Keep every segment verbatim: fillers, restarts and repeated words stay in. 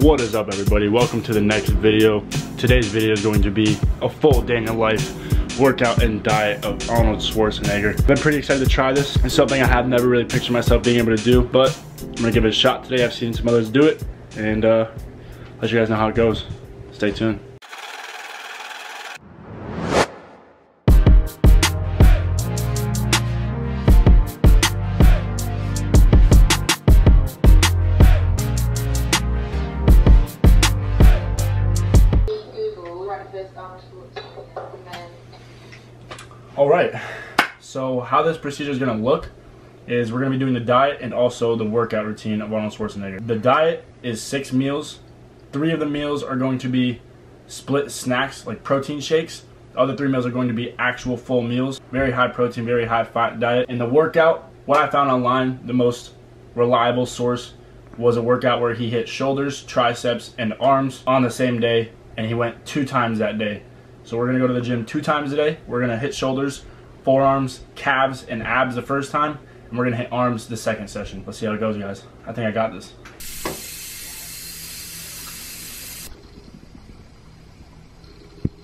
What is up, everybody? Welcome to the next video. Today's video is going to be a full day in the life workout and diet of Arnold Schwarzenegger. I'm pretty excited to try this. It's something I have never really pictured myself being able to do, but I'm gonna give it a shot today. I've seen some others do it, and uh, let you guys know how it goes. Stay tuned. All right, so how this procedure is gonna look is we're gonna be doing the diet and also the workout routine of Arnold Schwarzenegger. The diet is six meals. Three of the meals are going to be split snacks, like protein shakes. The other three meals are going to be actual full meals. Very high protein, very high fat diet. And the workout, what I found online, the most reliable source was a workout where he hit shoulders, triceps, and arms on the same day, and he went two times that day. So we're gonna go to the gym two times a day. We're gonna hit shoulders, forearms, calves, and abs the first time, and we're gonna hit arms the second session. Let's see how it goes, guys. I think I got this.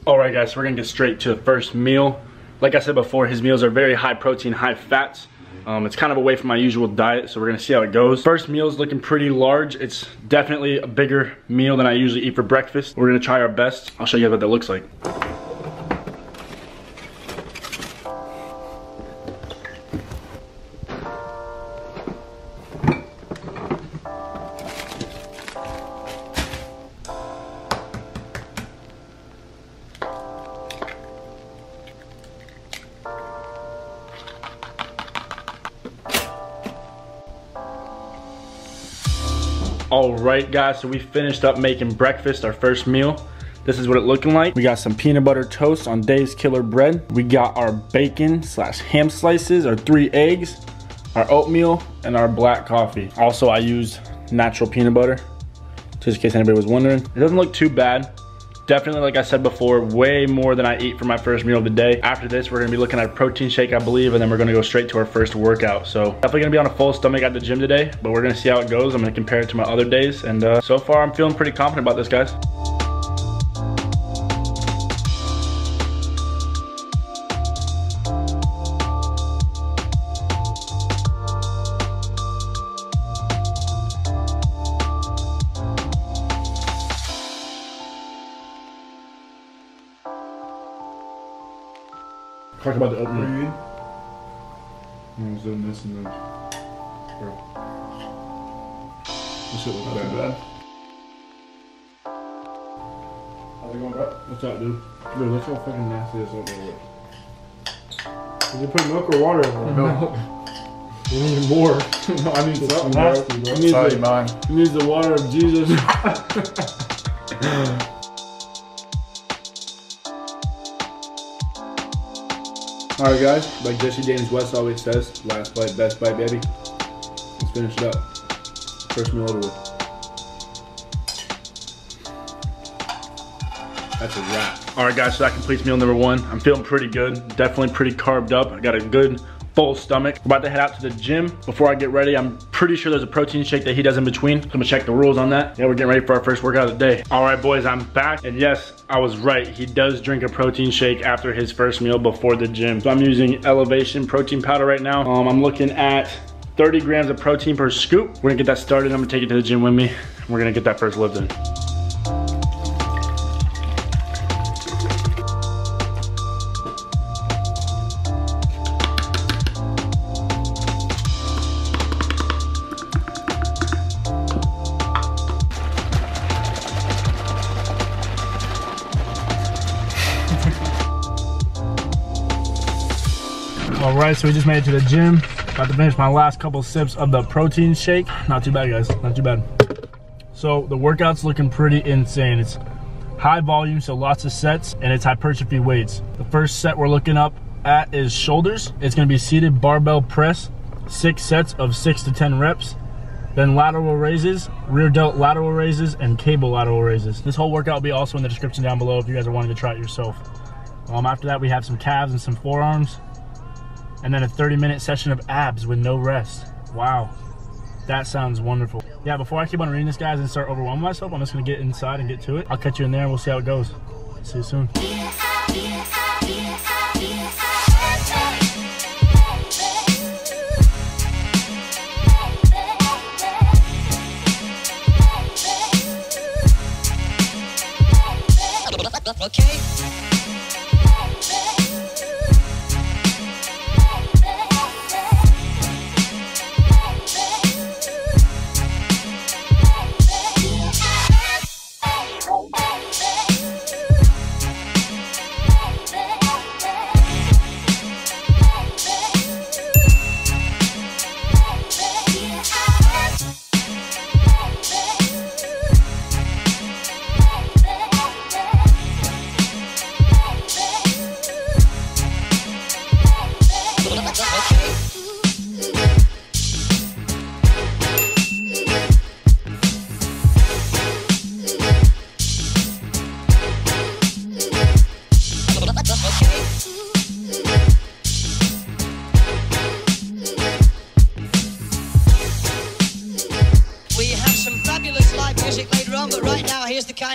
All right, guys, so we're gonna get straight to the first meal. Like I said before, his meals are very high protein, high fats. Um, it's kind of away from my usual diet, so we're gonna see how it goes. First meal is looking pretty large. It's definitely a bigger meal than I usually eat for breakfast. We're gonna try our best. I'll show you guys what that looks like. All right, guys, so we finished up making breakfast, our first meal. This is what it looking like. We got some peanut butter toast on Dave's Killer Bread. We got our bacon slash ham slices, our three eggs, our oatmeal, and our black coffee. Also, I used natural peanut butter, just in case anybody was wondering. It doesn't look too bad. Definitely, like I said before, way more than I eat for my first meal of the day. After this, we're gonna be looking at a protein shake, I believe, and then we're gonna go straight to our first workout. So definitely gonna be on a full stomach at the gym today, but we're gonna see how it goes. I'm gonna compare it to my other days, and uh, so far I'm feeling pretty confident about this, guys. Talk about the oatmeal. Mm-hmm. I was doing this and this. Bro. This shit looks bad. bad. How's it going, bro? What's up, dude? Dude, look how fucking nasty this oatmeal looks. Did you put milk or water in there? Milk. You need more. No, I need something nasty, bro. It's probably mine. You need the water of Jesus. Alright, guys, like Jesse James West always says, last bite, best bite, baby. Let's finish it up. First meal over with. That's a wrap. Alright, guys, so that completes meal number one. I'm feeling pretty good, definitely pretty carved up. I got a good full stomach. I'm about to head out to the gym. Before I get ready, I'm pretty sure there's a protein shake that he does in between. So I'm gonna check the rules on that. Yeah, we're getting ready for our first workout of the day. All right, boys, I'm back. And yes, I was right. He does drink a protein shake after his first meal before the gym. So I'm using Elevation protein powder right now. Um, I'm looking at thirty grams of protein per scoop. We're gonna get that started. I'm gonna take it to the gym with me. We're gonna get that first lift in. All right, so we just made it to the gym. About to finish my last couple sips of the protein shake. Not too bad, guys, not too bad. So the workout's looking pretty insane. It's high volume, so lots of sets, and it's hypertrophy weights. The first set we're looking up at is shoulders. It's gonna be seated barbell press, six sets of six to ten reps. then lateral raises, rear delt lateral raises, and cable lateral raises. This whole workout will be also in the description down below if you guys are wanting to try it yourself. Um, after that, we have some calves and some forearms, and then a thirty minute session of abs with no rest. Wow, that sounds wonderful. Yeah, before I keep on reading this, guys, and start overwhelming myself, I'm just gonna get inside and get to it. I'll catch you in there and we'll see how it goes. See you soon. Okay.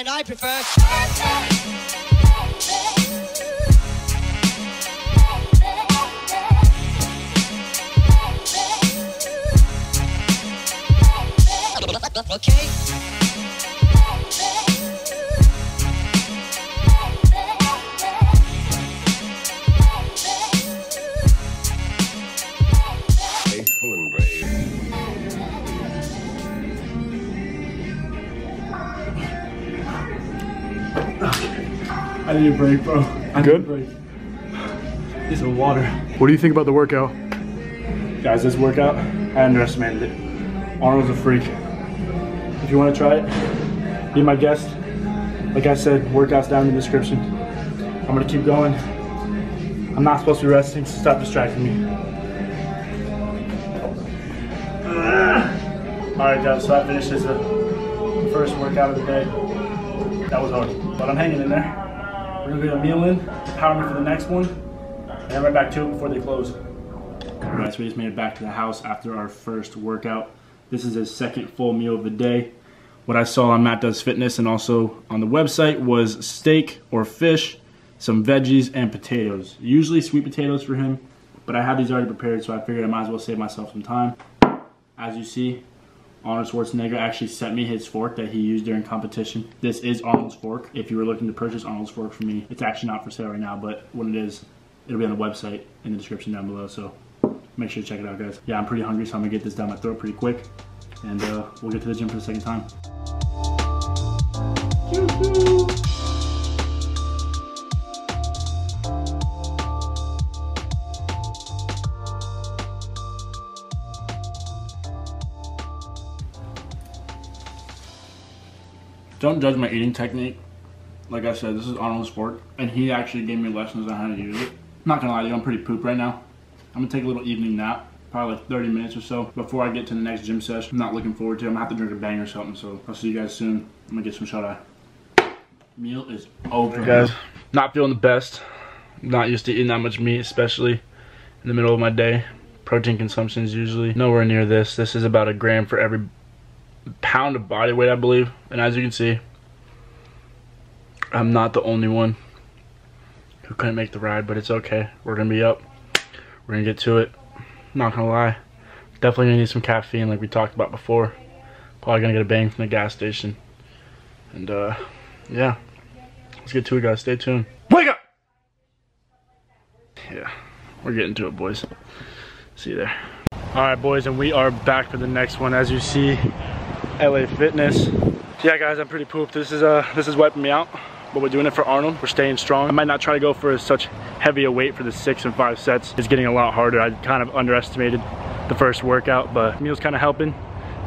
I prefer. I need a break, bro. I need Good? a break. Need some water. What do you think about the workout? Guys, this workout, I underestimated it. Arnold's a freak. If you want to try it, be my guest. Like I said, workout's down in the description. I'm going to keep going. I'm not supposed to be resting, so stop distracting me. Alright guys, so that finishes the first workout of the day. That was hard, but I'm hanging in there. We're gonna get a meal in, power me for the next one, and then right back to it before they close. All right, so we just made it back to the house after our first workout. This is his second full meal of the day. What I saw on Matt Does Fitness and also on the website was steak or fish, some veggies, and potatoes. Usually sweet potatoes for him, but I had these already prepared, so I figured I might as well save myself some time. As you see, Arnold Schwarzenegger actually sent me his fork that he used during competition. This is Arnold's fork. If you were looking to purchase Arnold's fork from me, it's actually not for sale right now, but when it is, it'll be on the website in the description down below, so make sure to check it out, guys. Yeah, I'm pretty hungry, so I'm gonna get this down my throat pretty quick, and uh, we'll get to the gym for the second time. Don't judge my eating technique. Like I said, this is Arnold's fork, and he actually gave me lessons on how to use it. I'm not gonna lie to you, I'm pretty pooped right now. I'm gonna take a little evening nap, probably like thirty minutes or so, before I get to the next gym session. I'm not looking forward to it. I'm gonna have to drink a Bang or something, so I'll see you guys soon. I'm gonna get some shut-eye. Meal is over. Hey guys, not feeling the best. I'm not used to eating that much meat, especially in the middle of my day. Protein consumption is usually nowhere near this. This is about a gram for every pound of body weight, I believe, and as you can see, I'm not the only one who couldn't make the ride, but it's okay. We're gonna be up, we're gonna get to it. Not gonna lie, definitely gonna need some caffeine like we talked about before. Probably gonna get a Bang from the gas station, and uh yeah, let's get to it, guys. Stay tuned. Wake up. Yeah, we're getting to it, boys. See you there. All right, boys, and we are back for the next one. As you see, L A Fitness. Yeah, guys, I'm pretty pooped. This is uh, this is wiping me out, but we're doing it for Arnold. We're staying strong. I might not try to go for such heavy a weight for the six and five sets. It's getting a lot harder. I kind of underestimated the first workout, but meal's kind of helping.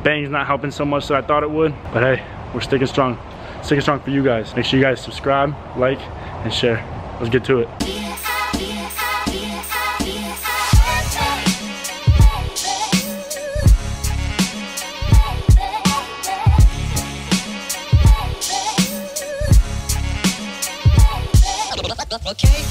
Bang's not helping so much as I thought it would, but hey, we're sticking strong. Sticking strong for you guys. Make sure you guys subscribe, like, and share. Let's get to it. okay?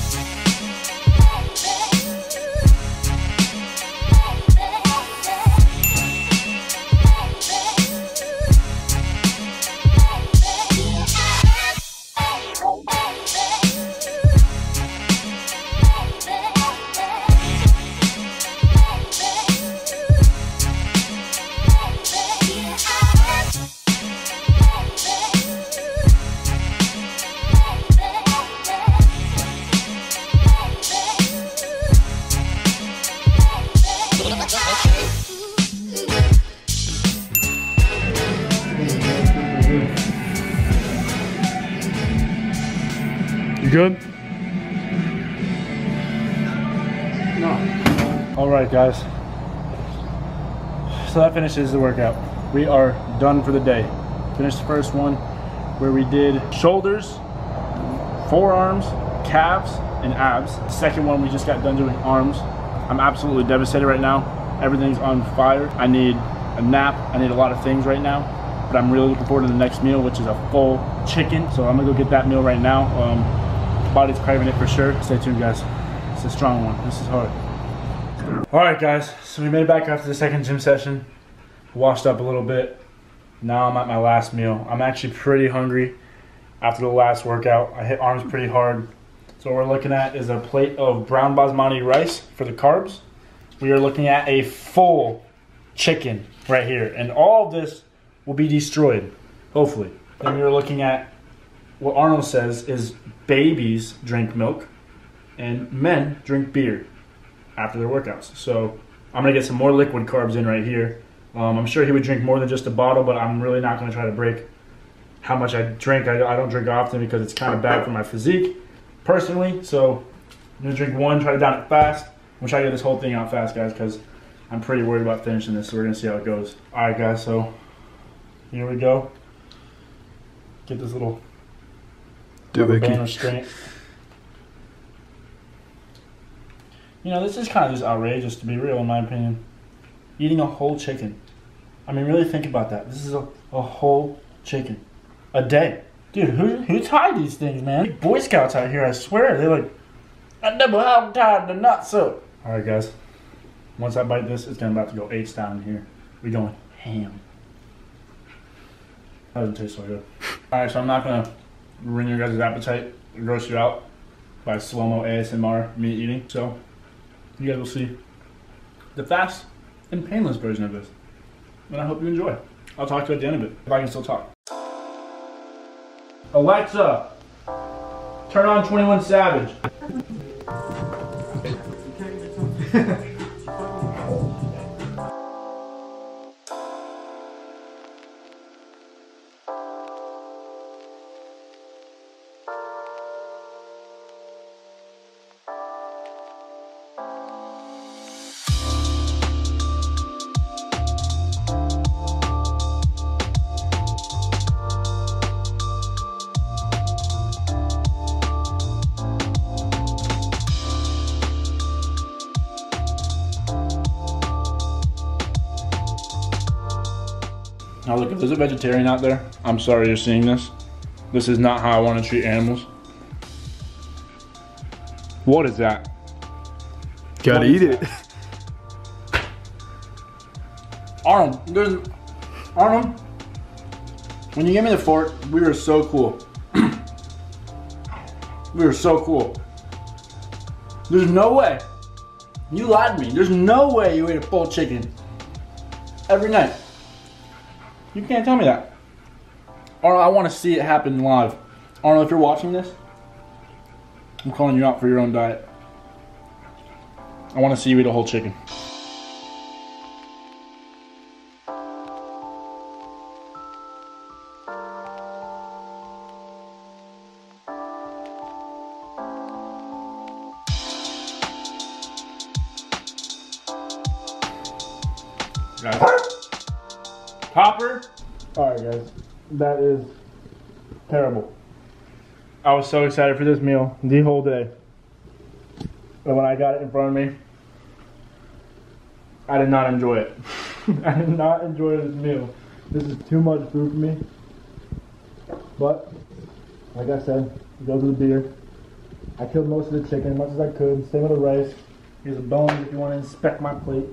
You good? No. All right, guys. So that finishes the workout. We are done for the day. Finished the first one where we did shoulders, forearms, calves, and abs. The second one we just got done doing arms. I'm absolutely devastated right now. Everything's on fire. I need a nap. I need a lot of things right now. But I'm really looking forward to the next meal, which is a full chicken. So I'm gonna go get that meal right now. Um, Body's craving it for sure. Stay tuned, guys. It's a strong one. This is hard. All right, guys. So we made it back after the second gym session. Washed up a little bit. Now I'm at my last meal. I'm actually pretty hungry after the last workout. I hit arms pretty hard. So what we're looking at is a plate of brown basmati rice for the carbs. We are looking at a full chicken right here. And all of this will be destroyed, hopefully. Then we are looking at what Arnold says is babies drink milk and men drink beer after their workouts. So I'm gonna get some more liquid carbs in right here. Um, I'm sure he would drink more than just a bottle, but I'm really not gonna try to break how much I drink. I, I don't drink often because it's kind of bad for my physique personally. So I'm gonna drink one, try to down it fast. I'm gonna try to get this whole thing out fast, guys, because I'm pretty worried about finishing this. So we're gonna see how it goes. All right, guys, so here we go. Get this little restraint. You know, this is kind of just outrageous, to be real, in my opinion. Eating a whole chicken. I mean, really think about that. This is a, a whole chicken. A day. Dude, who who tied these things, man? Boy Scouts out here, I swear. They're like, I double how tied the nuts up. All right, guys. Once I bite this, it's going to about to go eights down here. We're going ham. That doesn't taste so good. All right, so I'm not going to ruin your guys' appetite, gross you out by slow-mo A S M R me eating. So you guys will see the fast and painless version of this. And I hope you enjoy. I'll talk to you at the end of it, if I can still talk. Alexa, turn on twenty-one Savage. Now look, if there's a vegetarian out there, I'm sorry you're seeing this. This is not how I want to treat animals. What is that? Gotta eat it. Arnold, there's, Arnold, when you gave me the fork, we were so cool. We were so cool. There's no way. You lied to me. There's no way you ate a full chicken every night. You can't tell me that. Arnold, I want to see it happen live. Arnold, if you're watching this, I'm calling you out for your own diet. I want to see you eat a whole chicken. Hopper. All right, guys, that is terrible. I was so excited for this meal the whole day, but when I got it in front of me, I did not enjoy it. I did not enjoy this meal. This is too much food for me, but like I said, go to the beer. I killed most of the chicken, as much as I could. Same with the rice. Here's the bones if you want to inspect my plate.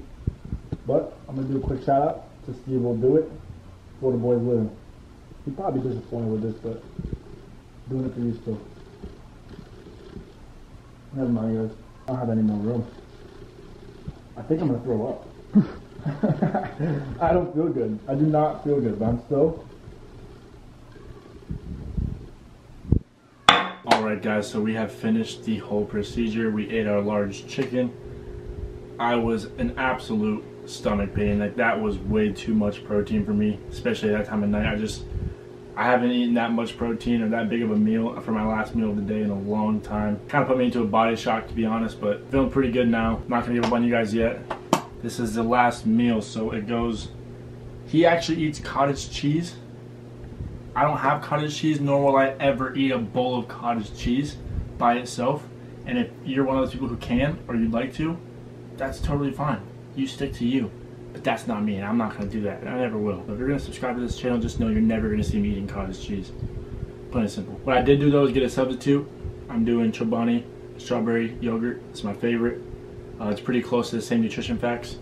But I'm going to do a quick shout out to Steve Will Do It, for the boys live. He probably disappointed with this, but doing it for you still. Never mind, guys. I don't have any more room. I think I'm going to throw up. I don't feel good. I do not feel good, but I'm still. Alright guys, so we have finished the whole procedure. We ate our large chicken. I was in absolute stomach pain. Like, that was way too much protein for me, especially that time of night. I just, I haven't eaten that much protein or that big of a meal for my last meal of the day in a long time. Kind of put me into a body shock, to be honest, but feeling pretty good now. Not gonna give up on you guys yet. This is the last meal, so it goes, he actually eats cottage cheese. I don't have cottage cheese, nor will I ever eat a bowl of cottage cheese by itself. And if you're one of those people who can, or you'd like to, that's totally fine. You stick to you. But that's not me, and I'm not gonna do that, and I never will. But if you're gonna subscribe to this channel, just know you're never gonna see me eating cottage cheese. Plain and simple. What I did do though is get a substitute. I'm doing Chobani strawberry yogurt. It's my favorite. Uh, it's pretty close to the same nutrition facts,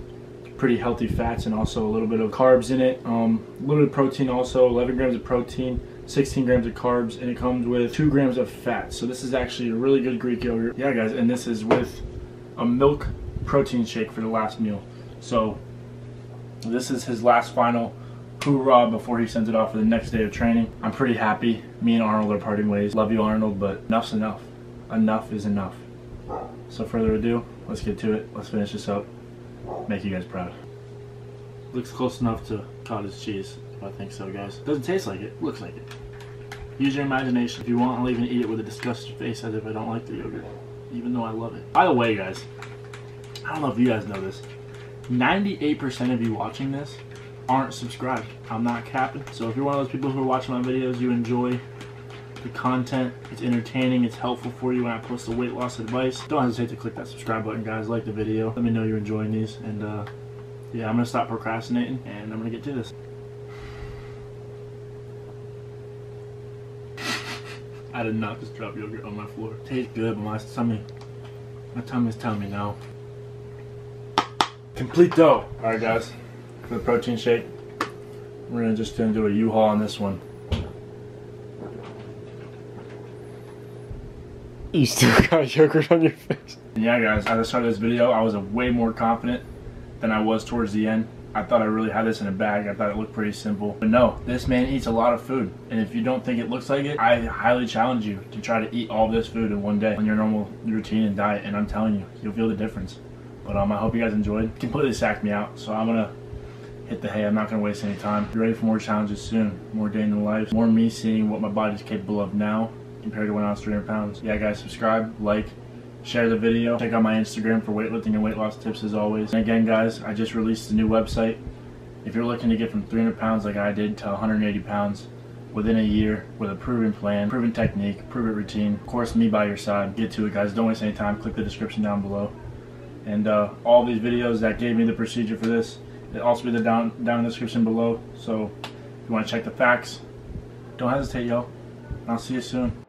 pretty healthy fats, and also a little bit of carbs in it. Um, a little bit of protein also, eleven grams of protein, sixteen grams of carbs, and it comes with two grams of fat. So this is actually a really good Greek yogurt. Yeah guys, and this is with a milk protein shake for the last meal. So this is his last final hoorah before he sends it off for the next day of training. I'm pretty happy. Me and Arnold are parting ways. Love you, Arnold, but enough's enough. Enough is enough. So further ado, let's get to it. Let's finish this up. Make you guys proud. Looks close enough to cottage cheese, if I think so, guys. Doesn't taste like it. Looks like it. Use your imagination. If you want, I'll even eat it with a disgusted face as if I don't like the yogurt, even though I love it. By the way, guys, I don't know if you guys know this. ninety-eight percent of you watching this aren't subscribed. I'm not capping. So if you're one of those people who are watching my videos, you enjoy the content, it's entertaining, it's helpful for you when I post the weight loss advice, don't hesitate to click that subscribe button, guys. Like the video, let me know you're enjoying these, and uh yeah, I'm gonna stop procrastinating and I'm gonna get to this. I did not just drop yogurt on my floor. Tastes good, but my tummy my tummy's telling me no. Complete dough. All right guys, for the protein shake, we're gonna just gonna do a U-Haul on this one. You still got yogurt on your face. Yeah guys, at the start of this video, I was way more confident than I was towards the end. I thought I really had this in a bag. I thought it looked pretty simple. But no, this man eats a lot of food. And if you don't think it looks like it, I highly challenge you to try to eat all this food in one day on your normal routine and diet. And I'm telling you, you'll feel the difference. But um, I hope you guys enjoyed. Completely sacked me out, so I'm gonna hit the hay. I'm not gonna waste any time. Be ready for more challenges soon. More day in the life. More me seeing what my body's capable of now compared to when I was three hundred pounds. Yeah guys, subscribe, like, share the video. Check out my Instagram for weightlifting and weight loss tips as always. And again guys, I just released a new website. If you're looking to get from three hundred pounds like I did to one hundred eighty pounds within a year with a proven plan, proven technique, proven routine, of course me by your side. Get to it guys, don't waste any time. Click the description down below. And uh, all these videos that gave me the procedure for this, it'll also be the down, down in the description below. So if you wanna check the facts, don't hesitate yo. I'll see you soon.